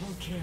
Double kill.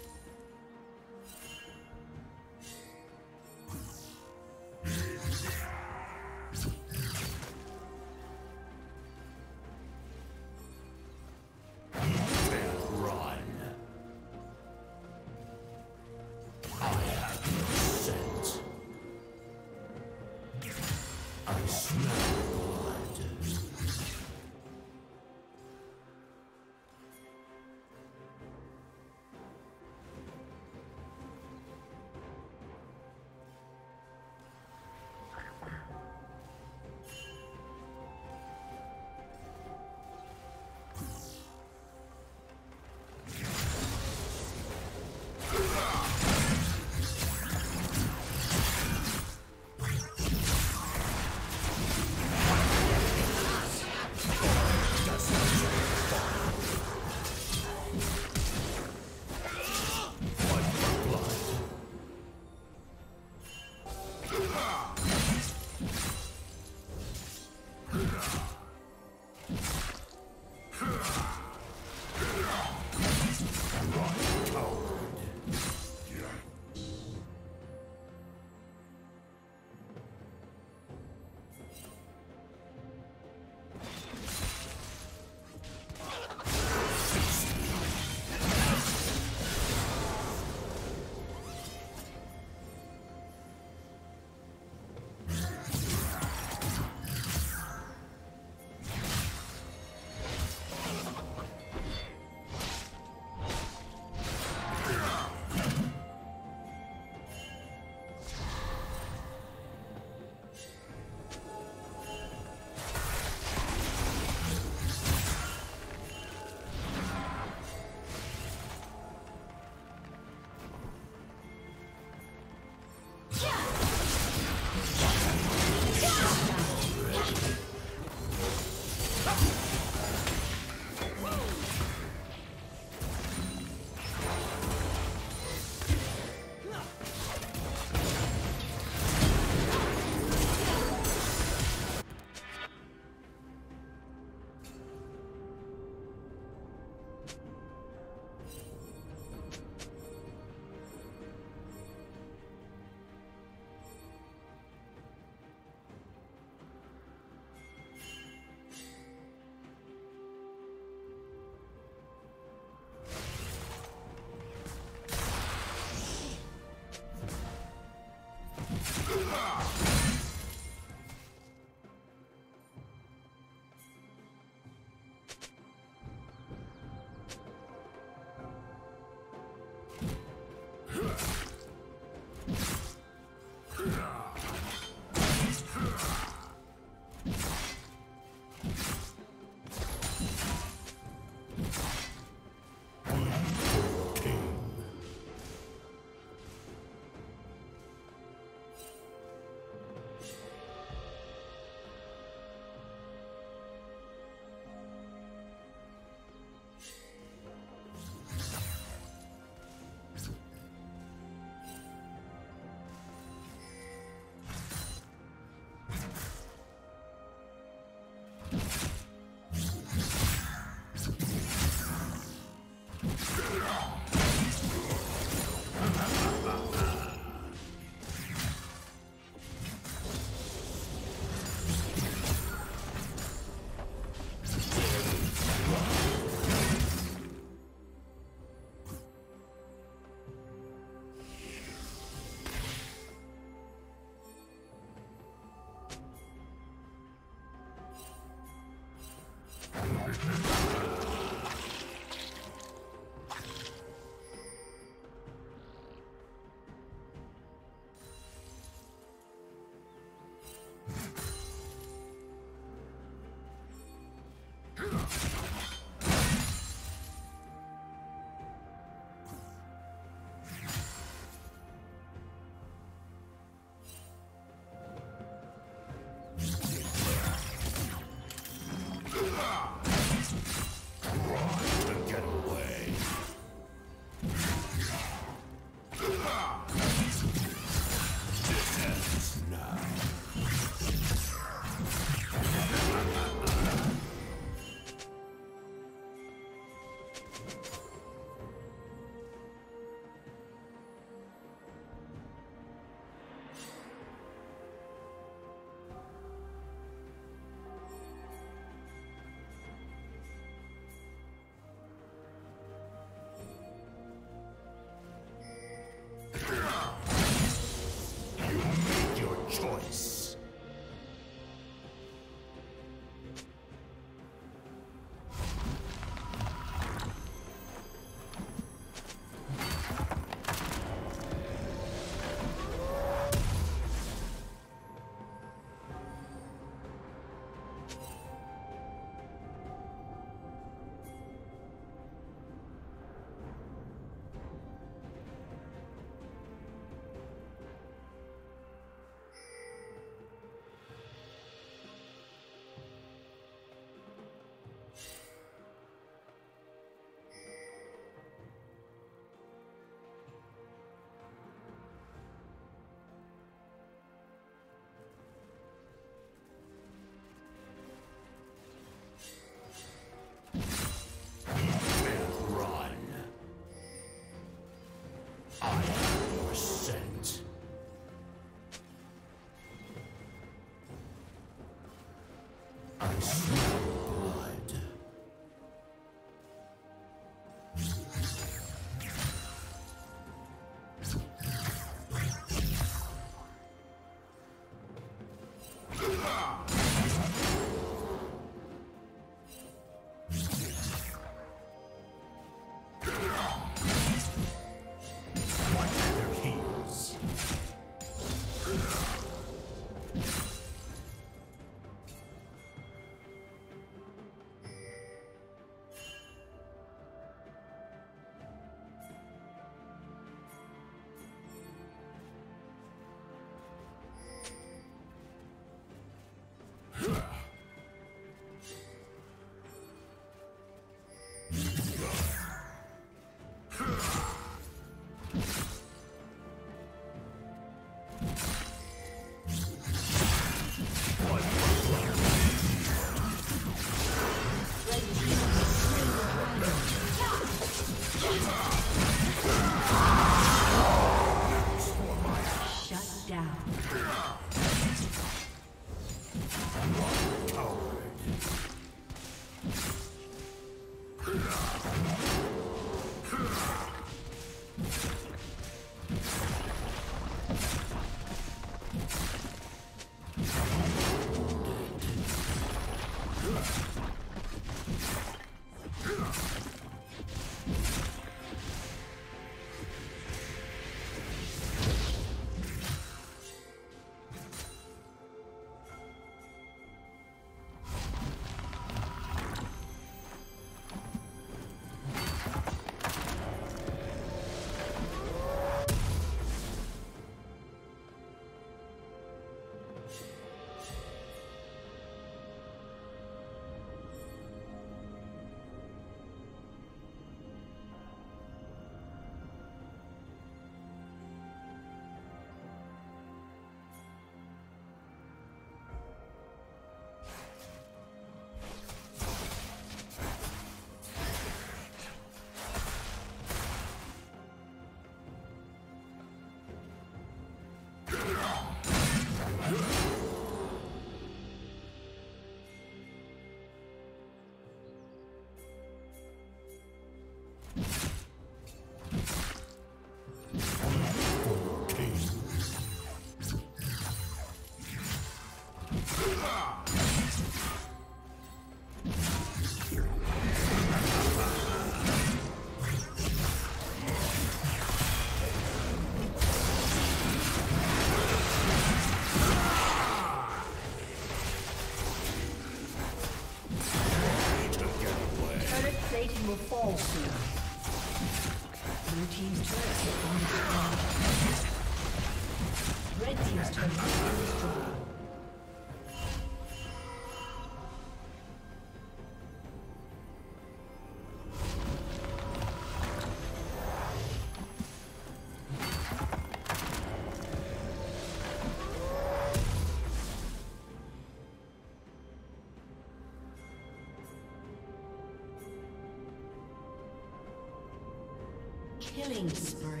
Killing spree.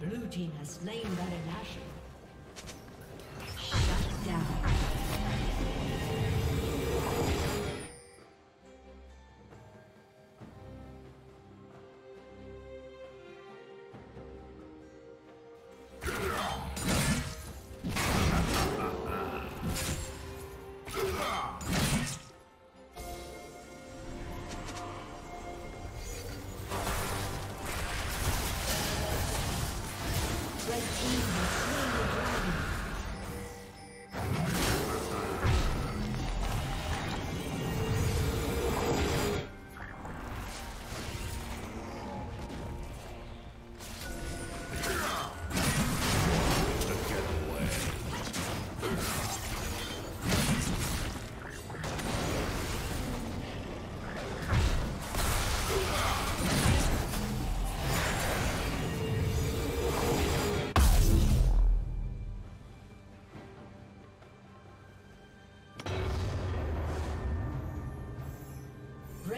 Blue team has slain Baron Nashor. Shut down.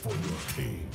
For your team.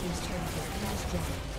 team's turret has been destroyed.